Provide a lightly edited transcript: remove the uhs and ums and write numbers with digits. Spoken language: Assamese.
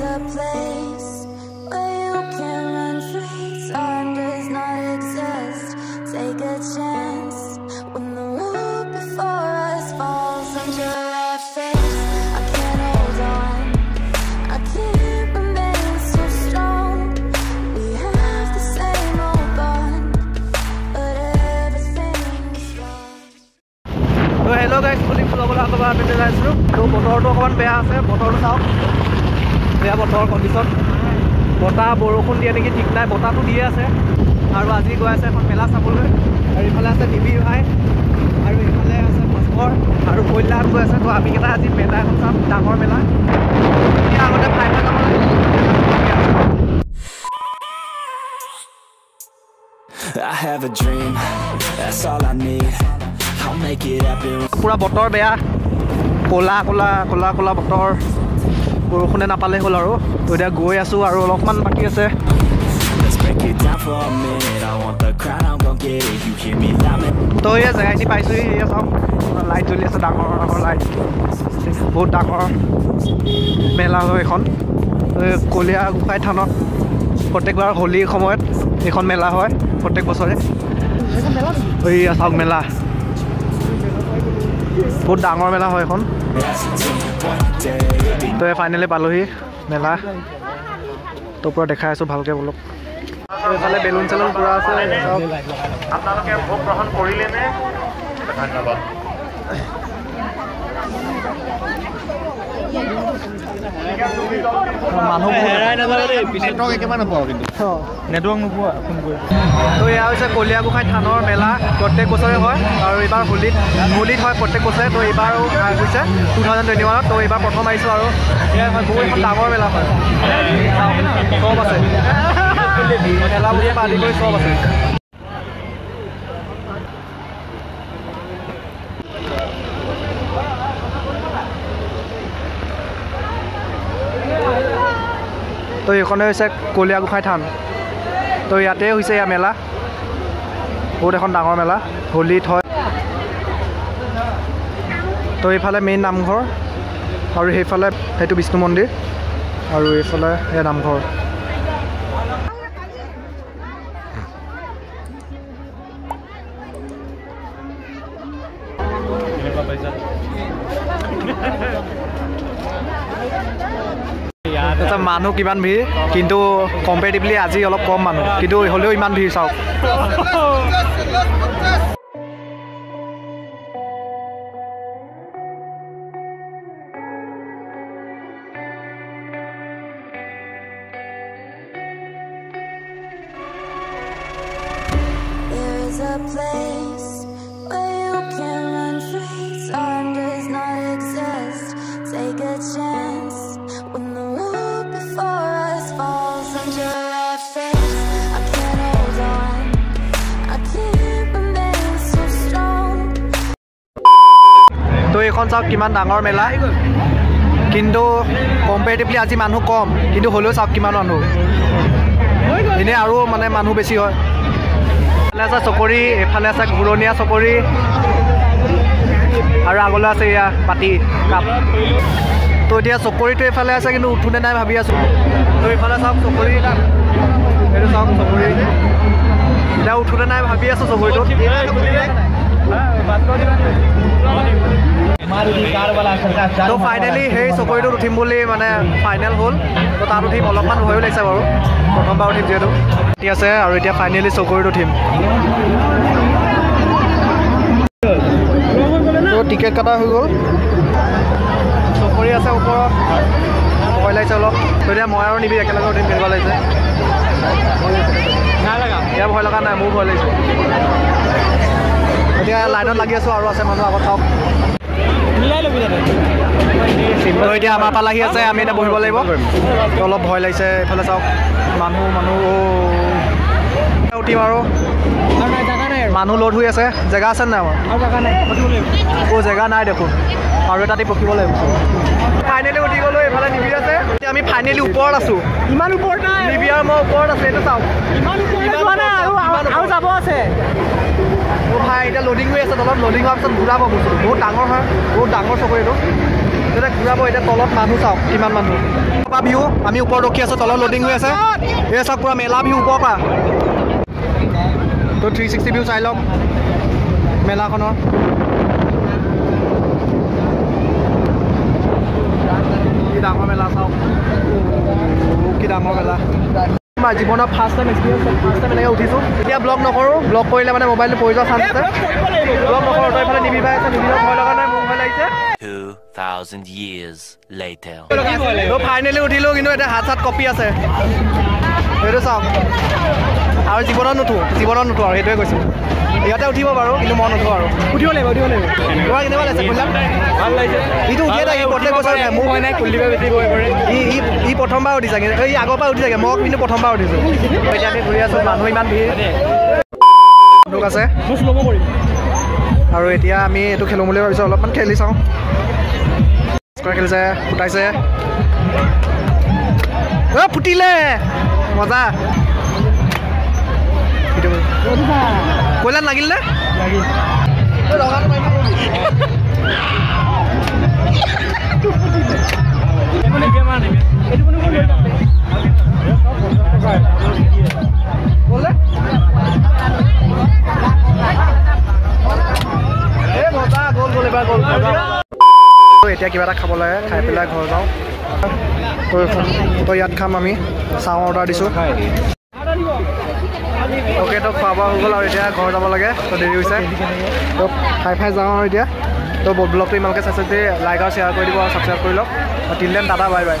a place where you can run free. Time does not exist. Take a chance when the world before us falls under our face. I can't hold on, I can't remain so strong. We have the same old bond, but everything's wrong. So hello guys, guys. We have a tall condition. Bota Borokun Dianiki, Bota to Dias, Arvazi Guasa from Melasa Bullet, Aripalasa TV, Aripalasa Moscow, Arupula Guasa to Abirazi, Meta, Tamor Mela. We are on the private. I have a dream, that's all I need. I'll make it happen. Pura Botor Bea, Cola, Cola, Cola, Cola Botor. Borokune napale hol aru to dia goi asu aru lokman baki ase. To ye jagai ni paisu ye sob light joli ase dangor light bahut dangor mela hoi ekhon kolia gukai thanot protekbar holi khomoyat ekhon mela hoy protek bochore oi asog mela bahut dangor mela hoy ekhon. So finally palohi mela to pura dekhai asu bhalke bolok phale balloon chalon pura ase apnaloke bhog prohan korile ne dhanyabad manu herai na jare network ekemana pao kintu network nu pao phone koi to ya hoise kolia gukai thanor mela protek bochore hoy aru ebar holit hoy protek bochore to ebar hoise 2021 to ebar prothom aisu aru ya boi dangor mela hoy sob ase mela boi pali koi sob ase तो ये कौन है इसे कोलिया गुखाई थान तो याते हुई से या मेला वो देखो डांगों मेला होली थोड़ तो ये फले मेन नाम घर और ये फले है तो बिष्णु मंदिर और ये फले है नाम घर मानु किमान भी किंतु कम्पेटिवली আজি অলপ কম মাनु কিন্তু হলেও ইমান ভিড় চাওক किमान डांगर मेला किंतु कम्पेटिवली আজি मानु कम किंतु होलो सब किमान मानु इने आरो माने मानु बेसी होय लासा सकरी एफाले सा घुरोनिया सकरी आरो आगोला আছে ইয়া পাতি কাপ তো দিয়া সকরিটো এফালে আছে কিন্তু উঠুনে নাই ভাবি আছো তো এফালে সব সকরি না এটো সব সকরি এটা উঠুনে নাই ভাবি আছো সকরিটো तो फाइनली हे सकरी उठीम मानने फाइनल हल तो तक उठीम अलग भय लगे बार प्रथम बार उठीम जीत ठीक है और इतना फाइनली सकरी उठीम तो टिकेट कटा हो गल सकरी आस ऊपर भय लगे अलग तो इतना मैं और निबी एक उठीम खेल लगे इतना भय लगा ना मोर भय लगे এতিয়া লাইনত লাগি আছো আৰু আছে মানুহ আগত থাকক মিলাই লবি দাদা তো এতিয়া আমাৰ পালাহি আছে আমি এটা বহিব লাগিব তো অলপ ভয় লাগিছে এফালে চাওক মানুহ মানুহ উঠিম আৰু মানুহ লোড হৈ আছে জেগা আছে নাই আমাৰ আৰু জেগা নাই ও জেগা নাই দেখোন আৰু এটাতে পকিব লাগিব ফাইনেলি উঠি গলো এফালে নিবি আছে আমি ফাইনেলি ওপৰত আছো ইমান ওপৰত নাই নিবি আৰু মই ওপৰত আছে এটা চাওক ইমান ওপৰত নাই আৰু যাব আছে भाई लोडिंग हुई तलब लोडिंग हुआ पास घूरा बहुत डाँगर है बहुत डाँगर सकरी এটা ঘুরাবো, এটা তলত মানুহ চাওক কিমান মানুহ। পৰা ভিউ আমি ওপৰত ৰখি আছো, তলত লোডিং হৈ আছে। এই চাওক পুৰা মেলা ভিউ ওপৰৰ পৰা। তো 360 ভিউ চাই লওক মেলাখনৰ। কি ডাঙৰ মেলা চাওক, কি ডাঙৰ মেলা। মই জীৱনত first time experience, first time এনেকৈ উঠিছোঁ। এতিয়া ব্লগ নকৰোঁ, ব্লগ কৰিলে মানে মোবাইলটো পৰি যোৱা চান্স আছে। ব্লগ নকৰোঁ, তই এইফালে নিবি পাই আছে, নিবিলেও ভয় লগা নাই, মোৰ ভয় লাগিছে। 2000 years later তো ফাইনালি উঠিলো, কিন্তু এটা হাত হাত কপি আছে। এইটো চাওক, আৰু জীৱনত নুঠো, জীৱনত নুঠো আৰু সেইটোৱে কৈছোঁ। ইয়াতে উঠিব বাৰু, কিন্তু মই নুঠো আৰু। উঠিব লাগিব, উঠিব লাগিব। তোমাৰ কেনেকুৱা লাগিছে কৈছা? ভাল লাগিছে। ইটো উঠিয়ে থাকে প্ৰত্যেক বছৰ, মোক হয় নাই কুলদীপে বেছি গৈ পৰে। ই প্ৰথমবাৰ উঠি চাগে, এই আগৰ পৰা উঠি চাগে, মই কিন্তু প্ৰথমবাৰ উঠিছোঁ। এতিয়া আমি ঘূৰি আছোঁ, মানুহ ইমান ভিৰ লোক আছে। আৰু এতিয়া আমি এইটো খেলোঁ বুলি ভাবিছোঁ, অলপমান খেলি চাওঁ। খেলিছে, ফুটাইছে, ফুটিলে মজা। কয়লাত লাগিল নে? এতিয়া কিবা এটা খাব লাগে, খাই পেলাই ঘৰ যাওঁ। তো ইয়াত খাম আমি, চাহ অৰ্ডাৰ দিছোঁ। অ'কে, তো খোৱা বোৱা হৈ গ'ল আৰু এতিয়া ঘৰ যাব লাগে, তো দেৰি হৈছে। তো খাই খাই যাওঁ আৰু এতিয়া। তো ব্লগটো ইমানকৈ চাইছে যদি লাইক আৰু শ্বেয়াৰ কৰি দিব আৰু ছাবস্ক্ৰাইব কৰি লওক। টিল দেন টাটা, বাই বাই।